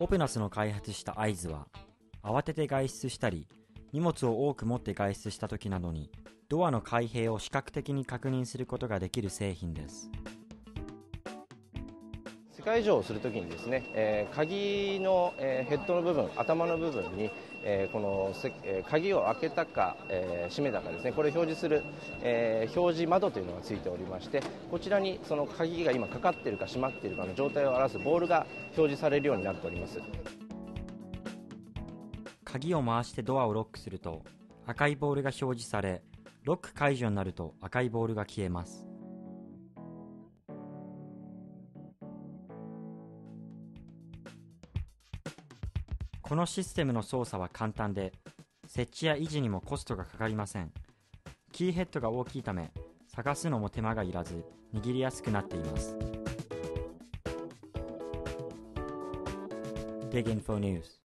openusの開発した合図は、慌てて外出したり、荷物を多く持って外出した時などに、ドアの開閉を視覚的に確認することができる製品です。世界情報をするときにですね、鍵のヘッドの部分、頭の部分に、この鍵を開けたか、閉めたかですね、これを表示する、表示窓というのがついておりまして、こちらにその鍵が今かかっているか閉まっているかの状態を表すボールが表示されるようになっております。鍵を回してドアをロックすると、赤いボールが表示され、ロック解除になると赤いボールが消えます。このシステムの操作は簡単で、設置や維持にもコストがかかりません。キーヘッドが大きいため、探すのも手間がいらず、握りやすくなっています。DigInfo News